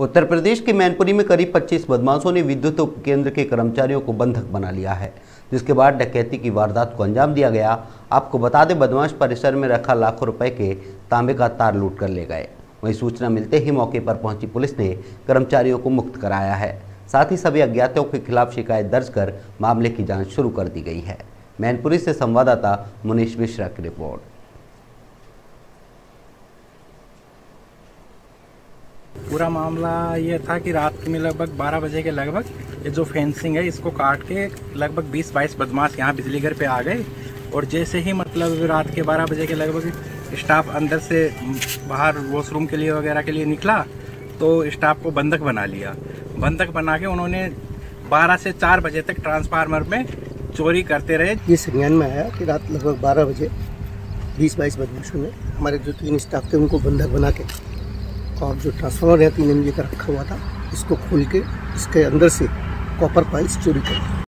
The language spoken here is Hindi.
उत्तर प्रदेश के मैनपुरी में करीब 25 बदमाशों ने विद्युत उपकेंद्र के कर्मचारियों को बंधक बना लिया है, जिसके बाद डकैती की वारदात को अंजाम दिया गया। आपको बता दें, बदमाश परिसर में रखा लाखों रुपए के तांबे का तार लूट कर ले गए। वहीं सूचना मिलते ही मौके पर पहुंची पुलिस ने कर्मचारियों को मुक्त कराया है। साथ ही सभी अज्ञातों के खिलाफ शिकायत दर्ज कर मामले की जाँच शुरू कर दी गई है। मैनपुरी से संवाददाता मुनीष मिश्रा की रिपोर्ट। पूरा मामला ये था कि रात में लगभग 12 बजे के लगभग ये जो फेंसिंग है इसको काट के लगभग 20-22 बदमाश यहाँ बिजली घर पे आ गए और जैसे ही मतलब रात के 12 बजे के लगभग स्टाफ अंदर से बाहर वॉशरूम के लिए वगैरह के लिए निकला तो स्टाफ को बंधक बना लिया। बंधक बना के उन्होंने 12 से 4 बजे तक ट्रांसफार्मर में चोरी करते रहे। ये संज्ञान में आया कि रात लगभग 12 बजे 20-22 बदमाशों ने हमारे जो 3 स्टाफ थे उनको बंधक बना के और जो ट्रांसफार्मर है 3 MVA का रखा हुआ था इसको खोल के इसके अंदर से कॉपर पाइप चोरी कर